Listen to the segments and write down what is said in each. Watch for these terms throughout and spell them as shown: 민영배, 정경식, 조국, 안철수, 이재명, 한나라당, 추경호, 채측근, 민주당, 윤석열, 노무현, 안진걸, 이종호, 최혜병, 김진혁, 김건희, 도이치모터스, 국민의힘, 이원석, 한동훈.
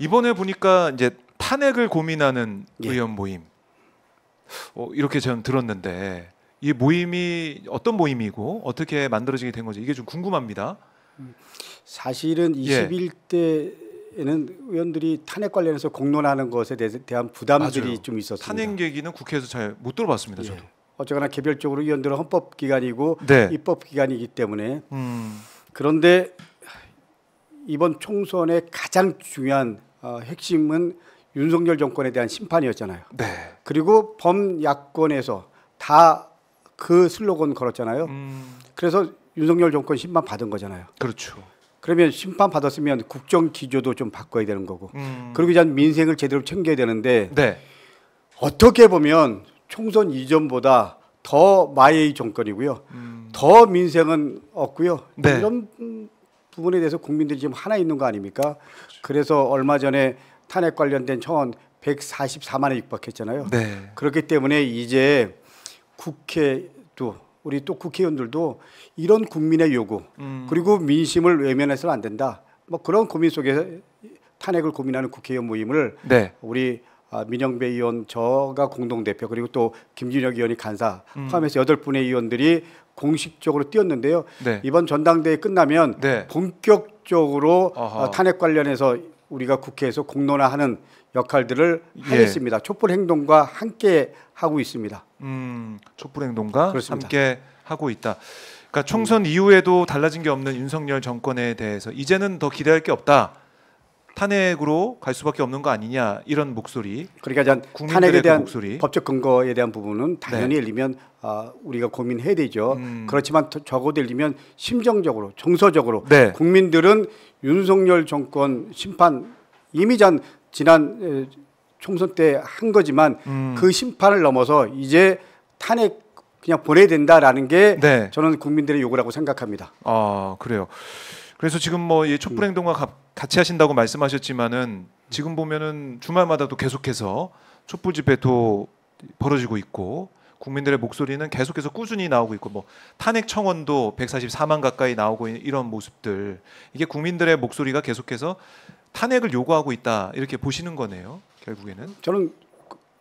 이번에 보니까 이제 탄핵을 고민하는 의원 모임 이렇게 저는 들었는데 이 모임이 어떤 모임이고 어떻게 만들어지게 된 건지 이게 좀 궁금합니다. 사실은 21대에는 의원들이 탄핵 관련해서 공론하는 것에 대한 부담들이 맞아요. 좀 있었습니다. 탄핵 얘기는 국회에서 잘 못 들어봤습니다. 저도. 어쨌거나 개별적으로 의원들은 헌법기관이고 입법기관이기 때문에 그런데 이번 총선의 가장 중요한 핵심은 윤석열 정권에 대한 심판이었잖아요. 그리고 범야권에서 다 그 슬로건 걸었잖아요. 그래서 윤석열 정권 심판 받은 거잖아요. 그렇죠. 그러면 심판 받았으면 국정 기조도 좀 바꿔야 되는 거고. 그리고 이제 민생을 제대로 챙겨야 되는데 어떻게 보면 총선 이전보다 더 마예의 정권이고요. 더 민생은 없고요. 이런 부분에 대해서 국민들이 지금 하나 있는 거 아닙니까? 그렇죠. 그래서 얼마 전에 탄핵 관련된 청원 144만에 육박했잖아요. 그렇기 때문에 이제 국회도 우리 또 국회의원들도 이런 국민의 요구 그리고 민심을 외면해서는 안 된다. 뭐 그런 고민 속에서 탄핵을 고민하는 국회의원 모임을 우리 민영배 의원, 저가 공동대표 그리고 또 김진혁 의원이 간사 포함해서 8분의 의원들이 공식적으로 뛰었는데요. 이번 전당대회 끝나면 본격적으로 탄핵 관련해서 우리가 국회에서 공론화하는 역할들을 하겠습니다. 촛불행동과 함께 하고 있습니다. 촛불행동과 함께 하고 있다. 그러니까 총선 이후에도 달라진 게 없는 윤석열 정권에 대해서 이제는 더 기대할 게 없다. 탄핵으로 갈 수밖에 없는 거 아니냐 이런 목소리. 그러니까 탄핵에 대한 목소리. 법적 근거에 대한 부분은 당연히 열리면 우리가 고민해야 되죠. 그렇지만 적어도 열리면 심정적으로 정서적으로 국민들은 윤석열 정권 심판 이미 지난 총선 때 한 거지만 그 심판을 넘어서 이제 탄핵 그냥 보내야 된다라는 게 저는 국민들의 요구라고 생각합니다. 아 그래요. 그래서 지금 뭐 이 촛불행동과 같이 하신다고 말씀하셨지만은 지금 보면은 주말마다 또 계속해서 촛불 집회도 벌어지고 있고 국민들의 목소리는 계속해서 꾸준히 나오고 있고 뭐 탄핵 청원도 144만 가까이 나오고 이런 모습들 이게 국민들의 목소리가 계속해서 탄핵을 요구하고 있다 이렇게 보시는 거네요. 결국에는 저는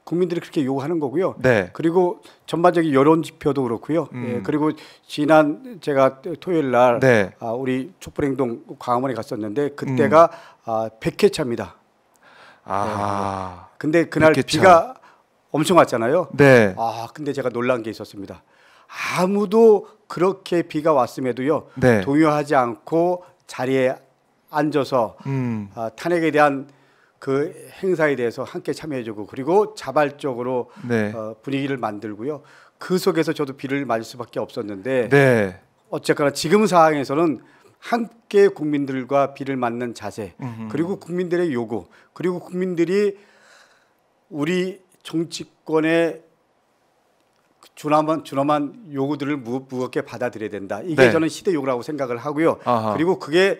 국민들이 그렇게 요구하는 거고요. 그리고 전반적인 여론 지표도 그렇고요. 그리고 지난 제가 토요일 날 우리 촛불행동 광화문에 갔었는데 그때가 100회 차입니다. 근데 그날 100회차. 비가 엄청 왔잖아요. 근데 제가 놀란 게 있었습니다. 아무도 그렇게 비가 왔음에도요. 동요하지 않고 자리에 앉아서 탄핵에 대한 그 행사에 대해서 함께 참여해주고 그리고 자발적으로 분위기를 만들고요. 그 속에서 저도 비를 맞을 수밖에 없었는데 어쨌거나 지금 상황에서는 함께 국민들과 비를 맞는 자세 그리고 국민들의 요구 그리고 국민들이 우리 정치권의 준엄한 요구들을 무겁게 받아들여야 된다. 이게 저는 시대 요구라고 생각을 하고요. 그리고 그게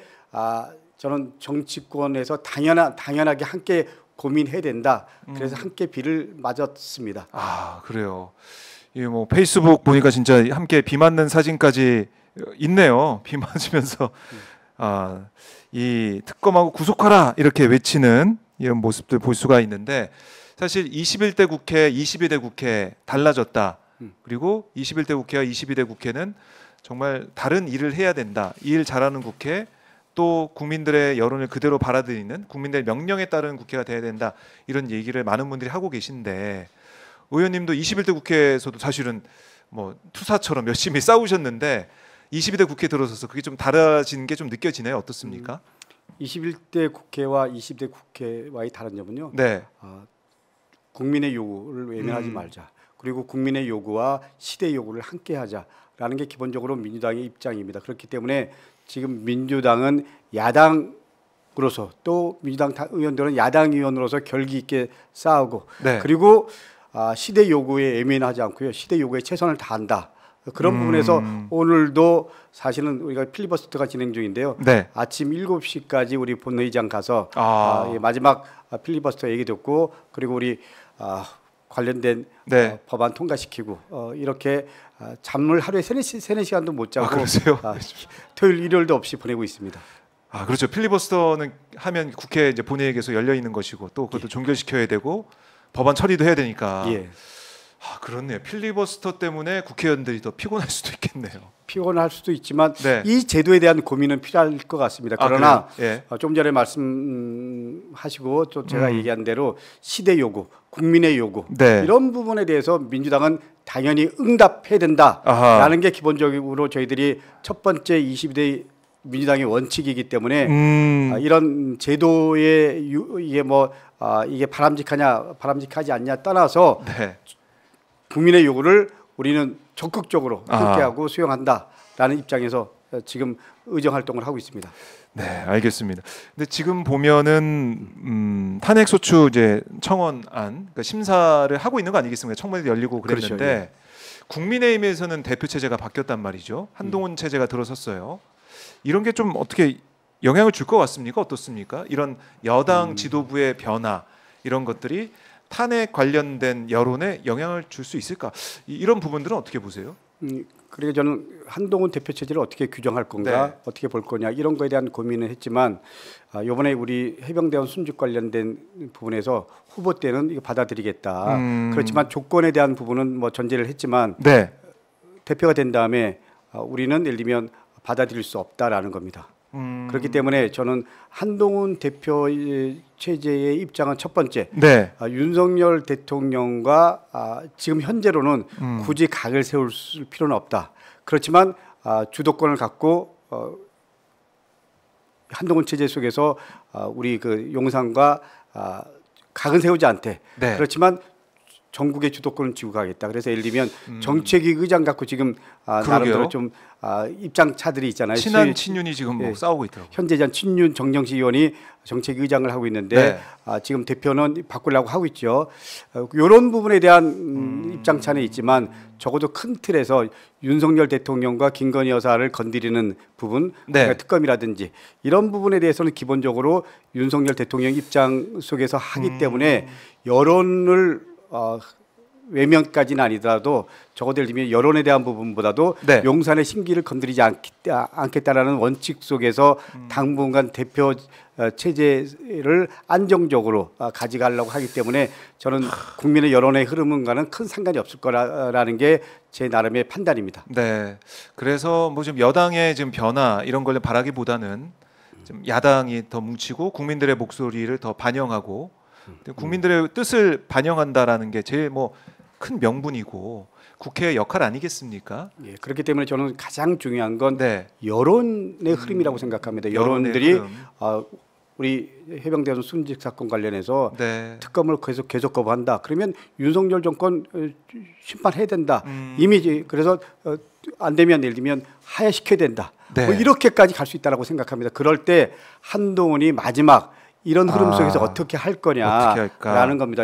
저는 정치권에서 당연하게 함께 고민해야 된다. 그래서 함께 비를 맞았습니다. 아 그래요. 이 뭐 페이스북 보니까 진짜 함께 비 맞는 사진까지 있네요. 비 맞으면서 이 특검하고 구속하라 이렇게 외치는 이런 모습들 볼 수가 있는데 사실 21대 국회, 22대 국회 달라졌다. 그리고 21대 국회와 22대 국회는 정말 다른 일을 해야 된다. 이 일 잘하는 국회. 또 국민들의 여론을 그대로 받아들이는 국민들의 명령에 따른 국회가 돼야 된다 이런 얘기를 많은 분들이 하고 계신데 의원님도 21대 국회에서도 사실은 뭐 투사처럼 열심히 싸우셨는데 22대 국회 들어서서 그게 좀 달라진 게 좀 느껴지네요. 어떻습니까? 21대 국회와 20대 국회와의 다른 점은요. 국민의 요구를 외면하지 말자. 그리고 국민의 요구와 시대의 요구를 함께하자라는 게 기본적으로 민주당의 입장입니다. 그렇기 때문에 지금 민주당은 야당으로서 또 민주당 의원들은 야당 의원으로서 결기 있게 싸우고 그리고 시대 요구에 예민하지 않고요. 시대 요구에 최선을 다한다. 그런 부분에서 오늘도 사실은 우리가 필리버스터가 진행 중인데요. 아침 7시까지 우리 본회의장 가서 마지막 필리버스터 얘기 듣고 그리고 우리 관련된 법안 통과시키고 이렇게 잠을 하루에 3시간도 못 자고 토요일 일요일도 없이 보내고 있습니다. 아, 그렇죠. 필리버스터는 하면 국회 이제 본회의에서 열려 있는 것이고 또 그것도 예. 종결시켜야 되고 법안 처리도 해야 되니까. 예. 아, 그렇네요. 필리버스터 때문에 국회의원들이 더 피곤할 수도 있겠네요. 피곤할 수도 있지만 네. 이 제도에 대한 고민은 필요할 것 같습니다. 그러나 예. 좀 전에 말씀하시고 또 제가 얘기한 대로 시대 요구, 국민의 요구 네. 이런 부분에 대해서 민주당은 당연히 응답해야 된다라는 아하. 게 기본적으로 저희들이 첫 번째 20대 민주당의 원칙이기 때문에 이런 제도의 이게 뭐 이게 바람직하냐 바람직하지 않냐 떠나서 네. 국민의 요구를 우리는 적극적으로 함께하고 수용한다라는 입장에서 지금 의정 활동을 하고 있습니다. 네, 알겠습니다. 근데 지금 보면은 탄핵소추 이제 청원안 그러니까 심사를 하고 있는 거 아니겠습니까? 청문회도 열리고 그랬는데 그렇죠, 예. 국민의힘에서는 대표 체제가 바뀌었단 말이죠. 한동훈 체제가 들어섰어요. 이런 게 좀 어떻게 영향을 줄 것 같습니까? 어떻습니까? 이런 여당 지도부의 변화 이런 것들이 탄핵 관련된 여론에 영향을 줄 수 있을까? 이런 부분들은 어떻게 보세요? 그리고 저는 한동훈 대표 체제를 어떻게 규정할 건가, 네. 어떻게 볼 거냐 이런 거에 대한 고민을 했지만 이번에 우리 해병대원 순직 관련된 부분에서 후보 때는 이거 받아들이겠다. 그렇지만 조건에 대한 부분은 뭐 전제를 했지만 네. 대표가 된 다음에 우리는 예를 들면 받아들일 수 없다라는 겁니다. 그렇기 때문에 저는 한동훈 대표 체제의 입장은 첫 번째 네. 윤석열 대통령과 지금 현재로는 굳이 각을 세울 필요는 없다. 그렇지만 주도권을 갖고 한동훈 체제 속에서 우리 그 용산과 각은 세우지 않되 네. 그렇지만 전국의 주도권을 쥐고 가겠다. 그래서 예를 들면 정책위 의장 갖고 지금 나름대로 좀 입장 차들이 있잖아요. 친한 친윤이 지금 뭐 예, 싸우고 있더라고요. 현재전 친윤 정경식 의원이 정책위 의장을 하고 있는데 네. 지금 대표는 바꾸려고 하고 있죠. 이런 부분에 대한 입장 차는 있지만 적어도 큰 틀에서 윤석열 대통령과 김건희 여사를 건드리는 부분, 네. 특검이라든지 이런 부분에 대해서는 기본적으로 윤석열 대통령 입장 속에서 하기 때문에 여론을 외면까지는 아니더라도 적어도 예를 들면 여론에 대한 부분보다도 네. 용산의 심기를 건드리지 않겠다라는 원칙 속에서 당분간 대표 체제를 안정적으로 가져가려고 하기 때문에 저는 국민의 여론의 흐름과는 큰 상관이 없을 거라는 게 제 나름의 판단입니다. 네, 그래서 뭐 좀 여당의 지금 변화 이런 걸 바라기보다는 좀 야당이 더 뭉치고 국민들의 목소리를 더 반영하고. 국민들의 뜻을 반영한다라는 게 제일 뭐 큰 명분이고 국회의 역할 아니겠습니까? 예, 그렇기 때문에 저는 가장 중요한 건 네. 여론의 흐름이라고 생각합니다. 여론들이 우리 해병대원 순직 사건 관련해서 네. 특검을 계속 거부한다. 그러면 윤석열 정권 심판해야 된다. 이미지 그래서 안 되면 예를 들면 하야시켜야 된다. 네. 뭐 이렇게까지 갈 수 있다라고 생각합니다. 그럴 때 한동훈이 마지막 이런 흐름 속에서 어떻게 할 거냐라는 겁니다.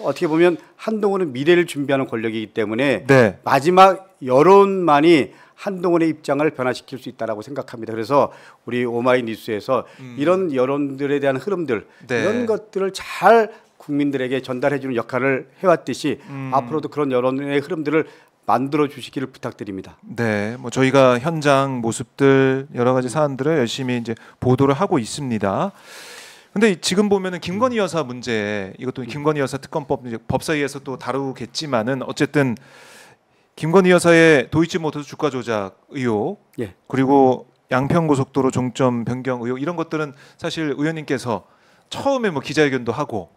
어떻게 보면 한동훈은 미래를 준비하는 권력이기 때문에 네. 마지막 여론만이 한동훈의 입장을 변화시킬 수 있다라고 생각합니다. 그래서 우리 오마이뉴스에서 이런 여론들에 대한 흐름들 네. 이런 것들을 잘 국민들에게 전달해주는 역할을 해왔듯이 앞으로도 그런 여론의 흐름들을 만들어 주시기를 부탁드립니다. 네, 뭐 저희가 현장 모습들 여러 가지 사안들을 열심히 이제 보도를 하고 있습니다. 근데 지금 보면은 김건희 여사 문제 이것도 김건희 여사 특검법 법사위에서 또 다루겠지만은 어쨌든 김건희 여사의 도이치모터스 주가 조작 의혹 예. 그리고 양평고속도로 종점 변경 의혹 이런 것들은 사실 의원님께서 처음에 뭐 기자회견도 하고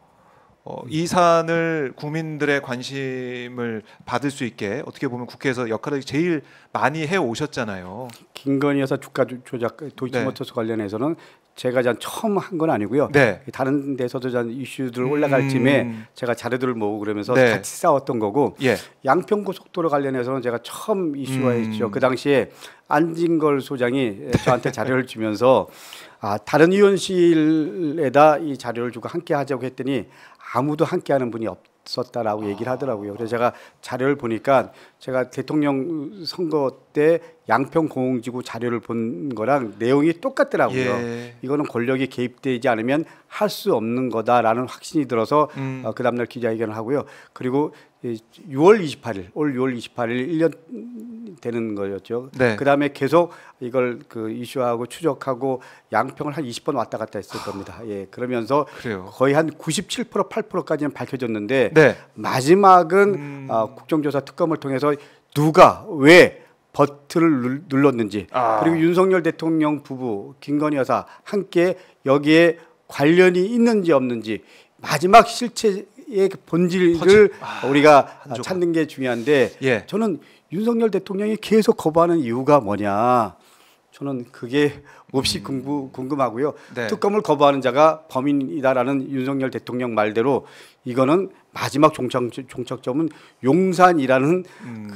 이 사안을 국민들의 관심을 받을 수 있게 어떻게 보면 국회에서 역할을 제일 많이 해 오셨잖아요. 김건희 여사 주가 조작 도이치모터스 네. 관련해서는 제가 처음 한 건 아니고요. 네. 다른 데서도 이슈들 올라갈 쯤에 제가 자료들을 모으고 그러면서 네. 같이 싸웠던 거고 예. 양평고속도로 관련해서는 제가 처음 이슈화했죠. 그 당시에 안진걸 소장이 저한테 자료를 주면서 다른 의원실에다 이 자료를 주고 함께 하자고 했더니 아무도 함께하는 분이 없었다라고 얘기를 하더라고요. 그래서 제가 자료를 보니까 제가 대통령 선거 때 양평공항지구 자료를 본 거랑 내용이 똑같더라고요. 예. 이거는 권력이 개입되지 않으면 할 수 없는 거다라는 확신이 들어서 그 다음날 기자회견을 하고요. 그리고 6월 28일, 올 6월 28일 1년 되는 거였죠. 네. 그 다음에 계속 이걸 그 이슈하고 추적하고 양평을 한 20번 왔다 갔다 했을 겁니다. 예, 그러면서 그래요. 거의 한 97%, 8%까지는 밝혀졌는데 네. 마지막은 국정조사 특검을 통해서 누가 왜 버튼을 눌렀는지 그리고 윤석열 대통령 부부, 김건희 여사 함께 여기에 관련이 있는지 없는지 마지막 실체의 본질을 우리가 찾는 게 중요한데 예. 저는 윤석열 대통령이 계속 거부하는 이유가 뭐냐 저는 그게 몹시 궁금하고요. 네. 특검을 거부하는 자가 범인이다라는 윤석열 대통령 말대로 이거는 마지막 종착점은 용산이라는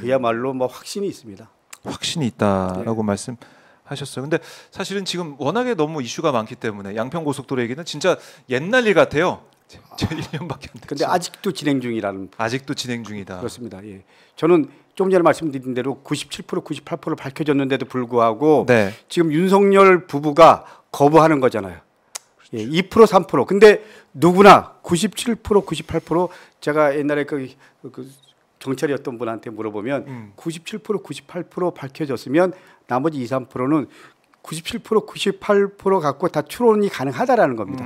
그야말로 뭐 확신이 있습니다. 확신이 있다라고 네. 말씀하셨어요. 근데 사실은 지금 워낙에 너무 이슈가 많기 때문에 양평고속도로 얘기는 진짜 옛날 일 같아요. 제 1년밖에 안 됐죠. 근데 아직도 진행 중이라는. 아직도 진행 중이다. 그렇습니다. 예. 저는 좀 전에 말씀드린 대로 97%, 98% 밝혀졌는데도 불구하고 네. 지금 윤석열 부부가 거부하는 거잖아요. 예, 2%, 3%. 근데 누구나 97%, 98% 제가 옛날에 그 경찰이었던 분한테 물어보면 97%, 98% 밝혀졌으면 나머지 2, 3%는 97%, 98% 갖고 다 추론이 가능하다라는 겁니다.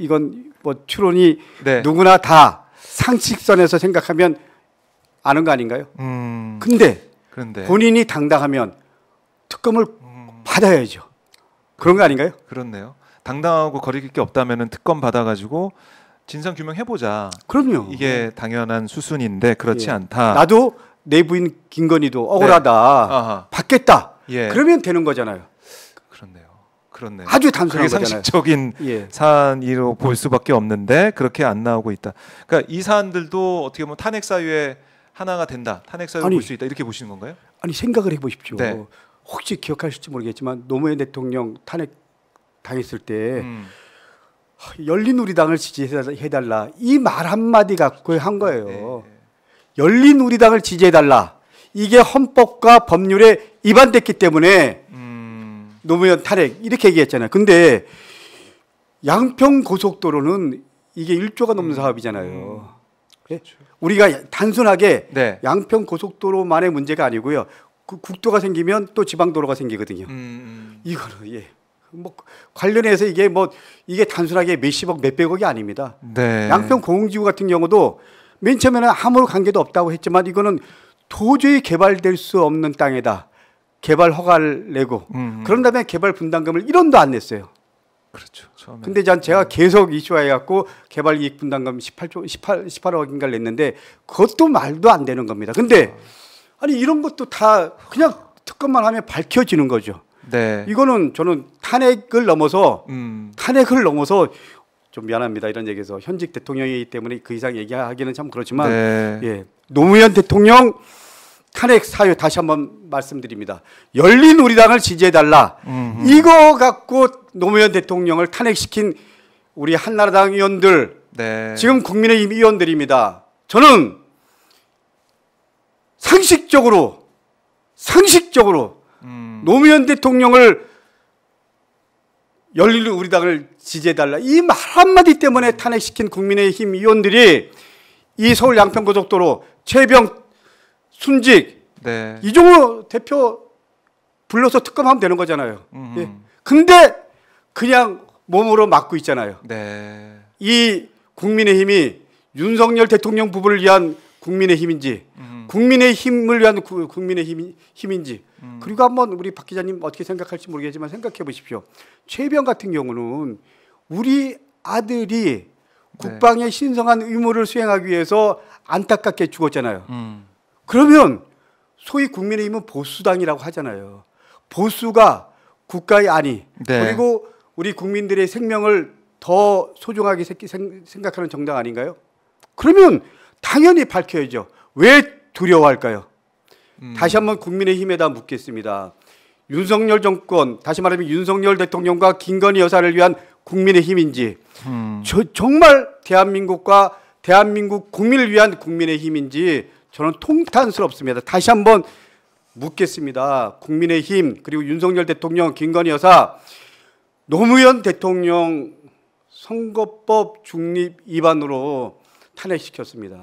이건 뭐 추론이 네. 누구나 다 상식선에서 생각하면 아는 거 아닌가요? 그런데 본인이 당당하면 특검을 받아야죠. 그런 거 아닌가요? 그렇네요. 당당하고 거리낄 게 없다면은 특검 받아가지고 진상 규명해보자. 그럼요. 이게 당연한 수순인데 그렇지 예. 않다. 나도 내 부인 김건희도 억울하다. 네. 받겠다. 예. 그러면 되는 거잖아요. 그렇네요. 그렇네요. 아주 단순한 상식적인 예. 사안으로 볼 수밖에 없는데 그렇게 안 나오고 있다. 그러니까 이 사안들도 어떻게 보면 탄핵 사유의 하나가 된다. 탄핵 사유를 볼 수 있다. 이렇게 보시는 건가요? 아니 생각을 해보십시오. 네. 혹시 기억하실지 모르겠지만 노무현 대통령 탄핵 당했을 때 열린우리당을 지지해달라 이 말 한마디 갖고 한 거예요. 네. 열린우리당을 지지해달라. 이게 헌법과 법률에 위반됐기 때문에 노무현 탄핵 이렇게 얘기했잖아요. 근데 양평고속도로는 이게 1조가 넘는 사업이잖아요. 그렇죠. 우리가 단순하게 네. 양평고속도로만의 문제가 아니고요. 국도가 생기면 또 지방도로가 생기거든요. 이거는 예. 뭐 관련해서 이게 뭐 이게 단순하게 몇십억 몇백억이 아닙니다. 네. 양평공항지구 같은 경우도 맨 처음에는 아무 관계도 없다고 했지만 이거는 도저히 개발될 수 없는 땅에다. 개발 허가를 내고 그런 다음에 개발 분담금을 1원도 안 냈어요. 그렇죠. 처음에. 근데 제가 계속 이슈화해갖고 개발 이익 분담금 18억인가를 냈는데 그것도 말도 안 되는 겁니다. 근데 아니 이런 것도 다 그냥 특검만 하면 밝혀지는 거죠. 네. 이거는 저는 탄핵을 넘어서 좀 미안합니다 이런 얘기에서 현직 대통령이기 때문에 그 이상 얘기하기는 참 그렇지만 네. 예, 노무현 대통령 탄핵 사유 다시 한번 말씀드립니다. 열린우리당을 지지해달라. 이거 갖고 노무현 대통령을 탄핵시킨 우리 한나라당 의원들 네. 지금 국민의힘 의원들입니다. 저는 상식적으로 노무현 대통령을 열린우리당을 지지해달라. 이 말 한마디 때문에 탄핵시킨 국민의힘 의원들이 이 서울 양평고속도로 최병 순직 네. 이종호 대표 불러서 특검하면 되는 거잖아요. 예. 근데 그냥 몸으로 막고 있잖아요. 네. 이 국민의힘이 윤석열 대통령 부부를 위한 국민의힘인지 국민의힘을 위한 국민의힘인지 그리고 한번 우리 박 기자님 어떻게 생각할지 모르겠지만 생각해 보십시오. 최병 같은 경우는 우리 아들이 국방의 네. 신성한 의무를 수행하기 위해서 안타깝게 죽었잖아요. 그러면 소위 국민의힘은 보수당이라고 하잖아요. 보수가 국가의 안위 네. 그리고 우리 국민들의 생명을 더 소중하게 생각하는 정당 아닌가요? 그러면 당연히 밝혀야죠. 왜 두려워할까요? 다시 한번 국민의힘에다 묻겠습니다. 윤석열 정권, 다시 말하면 윤석열 대통령과 김건희 여사를 위한 국민의힘인지 정말 대한민국과 대한민국 국민을 위한 국민의힘인지 저는 통탄스럽습니다. 다시 한번 묻겠습니다. 국민의힘 그리고 윤석열 대통령, 김건희 여사, 노무현 대통령 선거법 중립 위반으로 탄핵시켰습니다.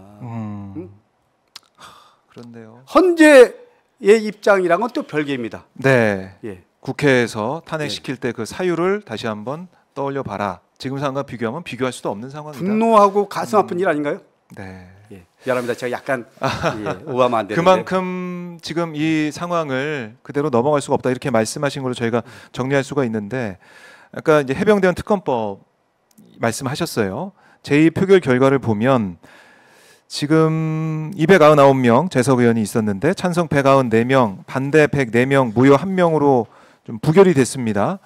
그런데요. 헌재의 입장이랑은 또 별개입니다. 네. 예. 국회에서 탄핵시킬 때 그 사유를 다시 한번 떠올려 봐라. 지금 상황과 비교하면 비교할 수도 없는 상황입니다. 분노하고 가슴 아픈 일 아닌가요? 네. 예. 미안합니다. 제가 약간 예, 오바마 안 되는데. 그만큼 지금 이 상황을 그대로 넘어갈 수가 없다. 이렇게 말씀하신 걸로 저희가 정리할 수가 있는데, 아까 이제 해병대원 특검법 말씀하셨어요. 제2표결 결과를 보면 지금 299명 재석 의원이 있었는데 찬성 194명, 반대 104명, 무효 1명으로 좀 부결이 됐습니다.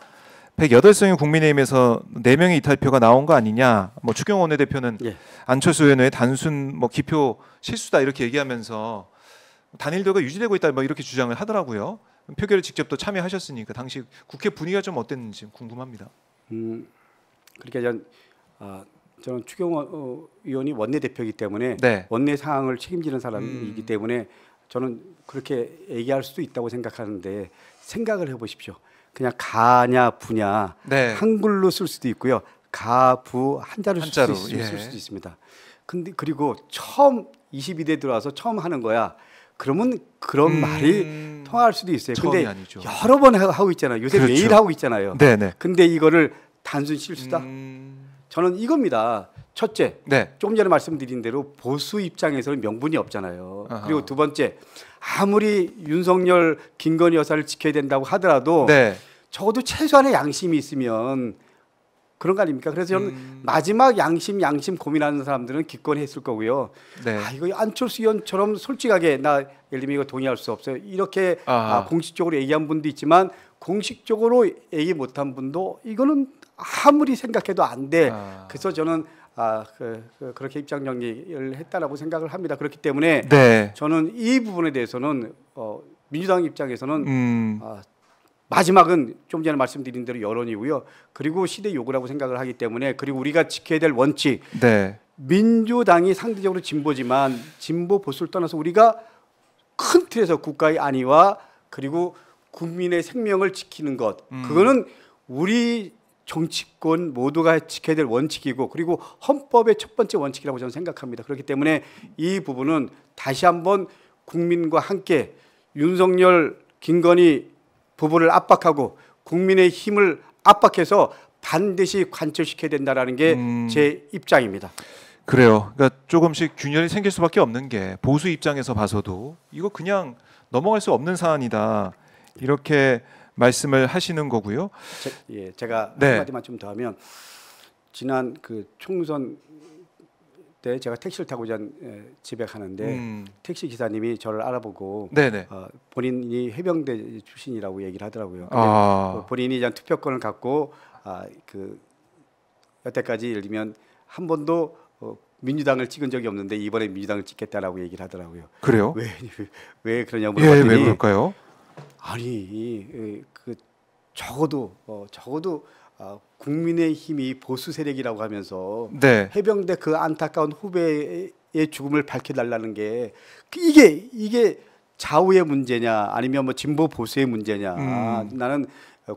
108명의 국민의힘에서 4명의 이탈표가 나온 거 아니냐. 뭐 추경호 원내대표는 예. 안철수 의원의 단순 뭐 기표 실수다 이렇게 얘기하면서 단일도가 유지되고 있다 뭐 이렇게 주장을 하더라고요. 표결에 직접 또 참여하셨으니까 당시 국회 분위기가 좀 어땠는지 궁금합니다. 그러니까 저는 추경호 의원이 원내대표이기 때문에 네. 원내 상황을 책임지는 사람이기 때문에 저는 그렇게 얘기할 수도 있다고 생각하는데 생각을 해보십시오. 그냥 가냐 부냐 네. 한글로 쓸 수도 있고요. 가부 한자로 쓸 수도 있습니다. 근데 그리고 처음 22대 들어와서 처음 하는 거야. 그러면 그런 말이 통할 수도 있어요. 근데 아니죠. 여러 번 하고 있잖아요. 요새 그렇죠. 매일 하고 있잖아요. 네네. 근데 이거를 단순 실수다. 저는 이겁니다. 첫째, 네. 조금 전에 말씀드린 대로 보수 입장에서는 명분이 없잖아요. 아하. 그리고 두 번째, 아무리 윤석열, 김건희 여사를 지켜야 된다고 하더라도 네. 적어도 최소한의 양심이 있으면 그런 거 아닙니까? 그래서 저는 마지막 양심 고민하는 사람들은 기권해 했을 거고요. 네. 아, 이거 안철수 의원처럼 솔직하게 나 예를 들면 이거 동의할 수 없어요. 이렇게 공식적으로 얘기한 분도 있지만 공식적으로 얘기 못한 분도 이거는 아무리 생각해도 안 돼. 그래서 저는 그렇게 입장 정리를 했다라고 생각을 합니다. 그렇기 때문에 네. 저는 이 부분에 대해서는 민주당 입장에서는 마지막은 좀 전에 말씀드린 대로 여론이고요. 그리고 시대 요구라고 생각을 하기 때문에 그리고 우리가 지켜야 될 원칙. 네. 민주당이 상대적으로 진보지만 진보 보수를 떠나서 우리가 큰 틀에서 국가의 안위와 그리고 국민의 생명을 지키는 것. 그거는 우리 정치권 모두가 지켜야 될 원칙이고 그리고 헌법의 첫 번째 원칙이라고 저는 생각합니다. 그렇기 때문에 이 부분은 다시 한번 국민과 함께 윤석열, 김건희 부부를 압박하고 국민의 힘을 압박해서 반드시 관철시켜야 된다라는 게 제 입장입니다. 그래요. 그러니까 조금씩 균열이 생길 수밖에 없는 게 보수 입장에서 봐서도 이거 그냥 넘어갈 수 없는 사안이다. 이렇게 말씀을 하시는 거고요. 제가 네. 한마디만 좀 더 하면 지난 그 총선 때 제가 택시를 타고 집에 가는데 택시 기사님이 저를 알아보고 본인이 해병대 출신이라고 얘기를 하더라고요. 근데 본인이 투표권을 갖고 여태까지 예를 들면 한 번도 민주당을 찍은 적이 없는데 이번에 민주당을 찍겠다라고 얘기를 하더라고요. 그래요? 왜 그러냐고 물어봤더니 왜 그럴까요? 아니 적어도 국민의힘이 보수 세력이라고 하면서 네. 해병대 그 안타까운 후배의 죽음을 밝혀달라는 게 이게 좌우의 문제냐 아니면 뭐 진보 보수의 문제냐. 나는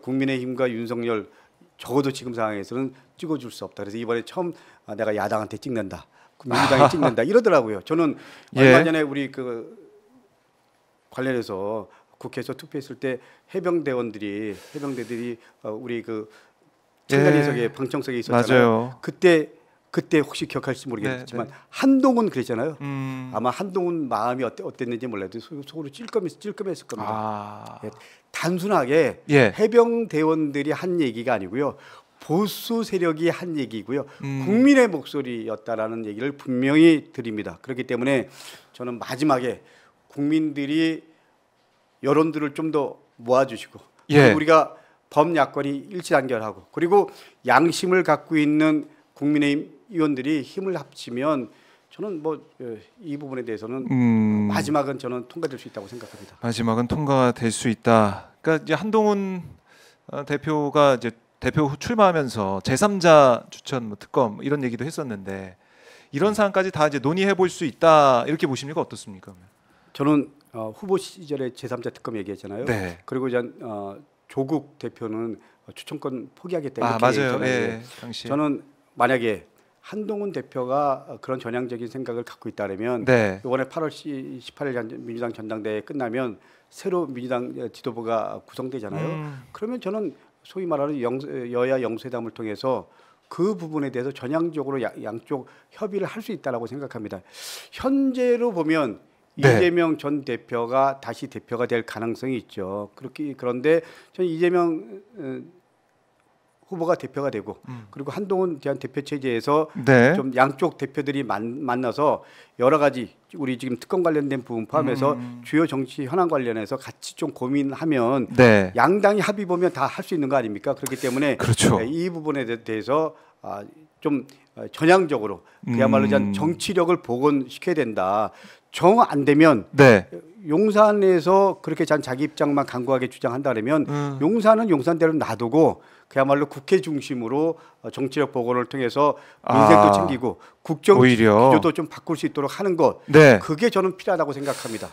국민의힘과 윤석열 적어도 지금 상황에서는 찍어줄 수 없다. 그래서 이번에 처음 내가 야당한테 찍는다, 민주당이 찍는다 이러더라고요. 저는 얼마 전에 우리 그 관련해서 국회에서 투표했을 때 해병대들이 우리 그 청단리석에 방청석에 있었잖아요. 맞아요. 그때 혹시 기억할지 모르겠지만 한동훈 그랬잖아요. 아마 한동훈 마음이 어땠는지 몰라도 속으로 찔끔했을 겁니다. 예, 단순하게 해병대원들이 한 얘기가 아니고요. 보수 세력이 한 얘기고요. 국민의 목소리였다라는 얘기를 분명히 드립니다. 그렇기 때문에 저는 마지막에 국민들이 여론들을 좀 더 모아주시고 그리고 우리가 범야권이 일치단결하고 그리고 양심을 갖고 있는 국민의힘 의원들이 힘을 합치면 저는 뭐 이 부분에 대해서는 마지막은 저는 통과될 수 있다고 생각합니다. 마지막은 통과될 수 있다. 그러니까 이제 한동훈 대표가 이제 대표 출마하면서 제3자 추천 뭐 특검 이런 얘기도 했었는데 이런 사안까지 다 이제 논의해 볼 수 있다 이렇게 보십니까? 어떻습니까? 저는 후보 시절에 제3자 특검 얘기했잖아요. 네. 그리고 조국 대표는 추천권 포기하겠다. 이렇게 맞아요. 예, 저는 만약에 한동훈 대표가 그런 전향적인 생각을 갖고 있다면 네. 이번에 8월 18일 민주당 전당대회 끝나면 새로 민주당 지도부가 구성되잖아요. 그러면 저는 소위 말하는 여야 영수회담을 통해서 그 부분에 대해서 전향적으로 양쪽 협의를 할 수 있다라고 생각합니다. 현재로 보면 네. 이재명 전 대표가 다시 대표가 될 가능성이 있죠. 그런데 저는 이재명 후보가 대표가 되고 그리고 한동훈 대표 체제에서 네. 좀 양쪽 대표들이 만나서 여러 가지 우리 지금 특검 관련된 부분 포함해서 주요 정치 현안 관련해서 같이 좀 고민하면 네. 양당이 합의 보면 다 할 수 있는 거 아닙니까? 그렇기 때문에 그렇죠. 이 부분에 대해서 좀 전향적으로 그야말로 정치력을 복원시켜야 된다. 정 안 되면 네. 용산에서 그렇게 자기 입장만 강구하게 주장한다면 용산은 용산대로 놔두고 그야말로 국회 중심으로 정치력 복원을 통해서 민생도 챙기고 국정 구조도 좀 바꿀 수 있도록 하는 것 네. 그게 저는 필요하다고 생각합니다.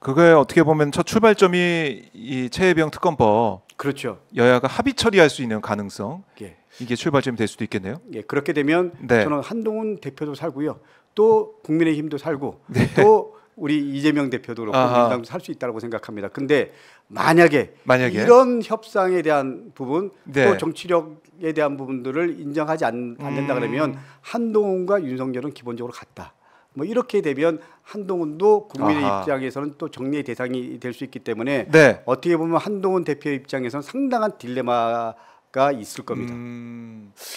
그게 어떻게 보면 첫 출발점이 이 최혜병 특검법 그렇죠. 여야가 합의 처리할 수 있는 가능성 예. 이게 출발점이 될 수도 있겠네요. 예, 그렇게 되면 네. 저는 한동훈 대표도 살고요. 또 국민의힘도 살고 네. 또 우리 이재명 대표도 그렇고 민주당도 살 수 있다고 생각합니다. 근데 만약에 이런 협상에 대한 부분 네. 또 정치력에 대한 부분들을 인정하지 않는다 그러면 한동훈과 윤석열은 기본적으로 같다. 이렇게 되면 한동훈도 국민의 입장에서는 또 정리의 대상이 될 수 있기 때문에 네. 어떻게 보면 한동훈 대표의 입장에서는 상당한 딜레마 가 있을 겁니다.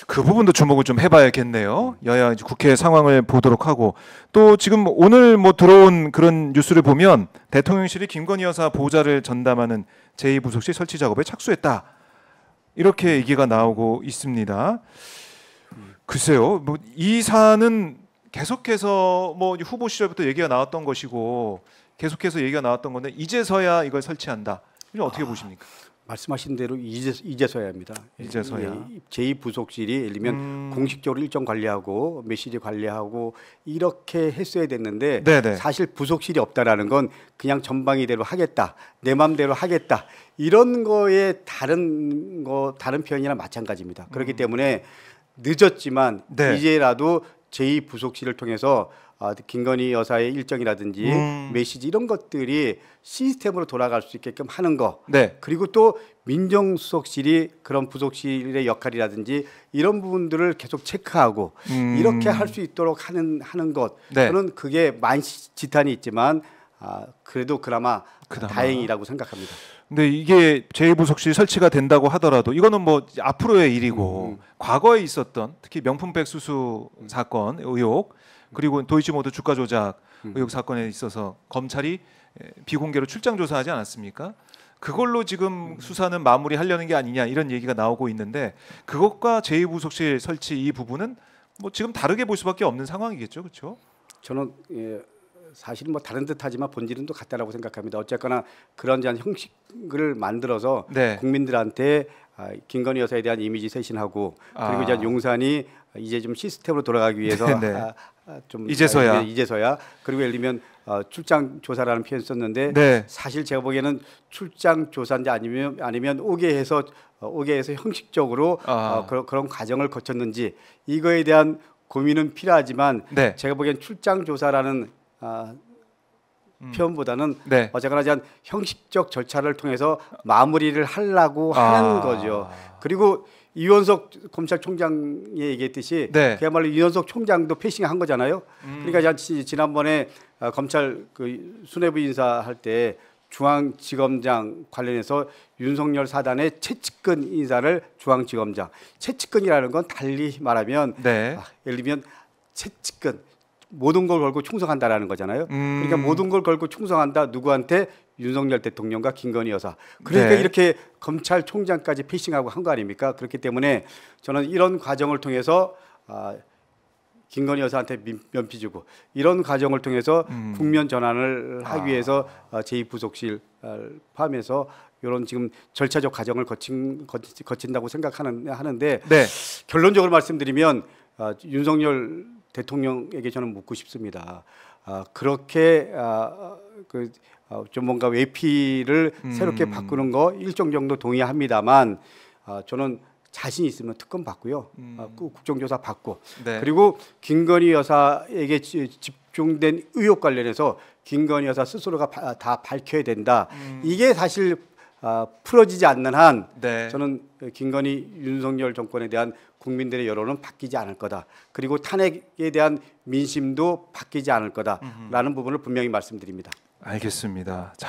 그 부분도 주목을 좀 해봐야겠네요. 여야 이제 국회 상황을 보도록 하고 또 지금 오늘 들어온 그런 뉴스를 보면 대통령실이 김건희 여사 보호자를 전담하는 제2부속실 설치 작업에 착수했다 이렇게 얘기가 나오고 있습니다. 글쎄요, 이 사안은 계속해서 후보 시절부터 얘기가 나왔던 것이고 계속해서 얘기가 나왔던 건데 이제서야 이걸 설치한다. 이건 어떻게 보십니까? 말씀하신 대로 이제서야입니다. 이제서야. 제2부속실이 예를 들면 공식적으로 일정 관리하고 메시지 관리하고 이렇게 했어야 됐는데 네네. 사실 부속실이 없다라는 건 그냥 전방위대로 하겠다. 내 맘대로 하겠다. 이런 거에 다른 표현이나 마찬가지입니다. 그렇기 때문에 늦었지만 네. 이제라도 제2부속실을 통해서 김건희 여사의 일정이라든지 메시지 이런 것들이 시스템으로 돌아갈 수 있게끔 하는 거 네. 그리고 또 민정수석실이 그런 부속실의 역할이라든지 이런 부분들을 계속 체크하고 이렇게 할 수 있도록 하는 것 네. 저는 그게 만시지탄이 있지만 그래도 그나마 다행이라고 생각합니다. 근데 이게 제2부속실 설치가 된다고 하더라도 이거는 앞으로의 일이고 과거에 있었던 특히 명품백 수수 사건 의혹 그리고 도이치모터스 주가 조작 의혹 사건에 있어서 검찰이 비공개로 출장 조사하지 않았습니까? 그걸로 지금 수사는 마무리하려는 게 아니냐 이런 얘기가 나오고 있는데 그것과 제2부속실 설치 이 부분은 지금 다르게 볼 수밖에 없는 상황이겠죠, 그렇죠? 저는 사실은 다른 듯하지만 본질은 또 같다라고 생각합니다. 어쨌거나 그런 형식을 만들어서 네. 국민들한테 김건희 여사에 대한 이미지 쇄신하고 그리고 이제 용산이 이제 좀 시스템으로 돌아가기 위해서 좀 이제서야 그리고 예를 들면 출장 조사라는 표현 썼는데 네. 사실 제가 보기에는 출장 조사인지 아니면 오게 해서 형식적으로 그런 과정을 거쳤는지 이거에 대한 고민은 필요하지만 네. 제가 보기엔 출장 조사라는 표현보다는 네. 어쨌거나 형식적 절차를 통해서 마무리를 하려고 하는 거죠. 그리고 이원석 검찰총장이 얘기했듯이 네. 그야말로 이원석 총장도 패싱한 거잖아요. 그러니까 지난번에 검찰 수뇌부 인사할 때 중앙지검장 관련해서 윤석열 사단의 채측근 인사를 중앙지검장. 채측근이라는 건 달리 말하면 네. 예를 들면 채측근. 모든 걸 걸고 충성한다라는 거잖아요. 그러니까 모든 걸 걸고 충성한다. 누구한테? 윤석열 대통령과 김건희 여사. 그러니까 네. 이렇게 검찰총장까지 피싱하고 한 거 아닙니까? 그렇기 때문에 저는 이런 과정을 통해서 김건희 여사한테 면피 주고 이런 과정을 통해서 국면 전환을 하기 위해서 제2부속실 포함해서 이런 지금 절차적 과정을 거친다고 생각하는데 네. 결론적으로 말씀드리면 윤석열 대통령에게 저는 묻고 싶습니다. 그렇게 좀 뭔가 외피를 새롭게 바꾸는 거 일정 정도 동의합니다만 저는 자신 있으면 특검 받고요. 국정조사 받고. 네. 그리고 김건희 여사에게 집중된 의혹 관련해서 김건희 여사 스스로가 다 밝혀야 된다. 이게 사실 풀어지지 않는 한 네. 저는 김건희 윤석열 정권에 대한 국민들의 여론은 바뀌지 않을 거다. 그리고 탄핵에 대한 민심도 바뀌지 않을 거다라는 부분을 분명히 말씀드립니다. 알겠습니다. 자,